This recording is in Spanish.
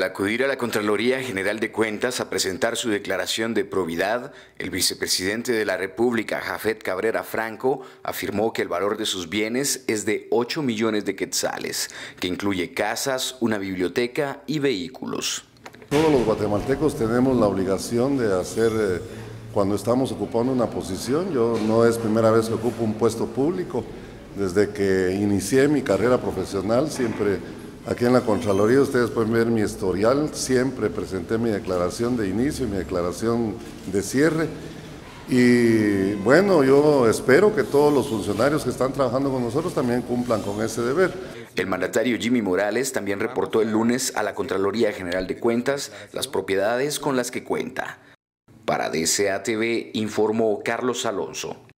Al acudir a la Contraloría General de Cuentas a presentar su declaración de probidad, el vicepresidente de la República, Jafeth Cabrera Franco, afirmó que el valor de sus bienes es de 8 millones de quetzales, que incluye casas, una biblioteca y vehículos. Todos los guatemaltecos tenemos la obligación de hacer, cuando estamos ocupando una posición, yo no es primera vez que ocupo un puesto público, desde que inicié mi carrera profesional siempre. Aquí en la Contraloría ustedes pueden ver mi historial, siempre presenté mi declaración de inicio y mi declaración de cierre. Y bueno, yo espero que todos los funcionarios que están trabajando con nosotros también cumplan con ese deber. El mandatario Jimmy Morales también reportó el lunes a la Contraloría General de Cuentas las propiedades con las que cuenta. Para DCATV informó Carlos Alonso.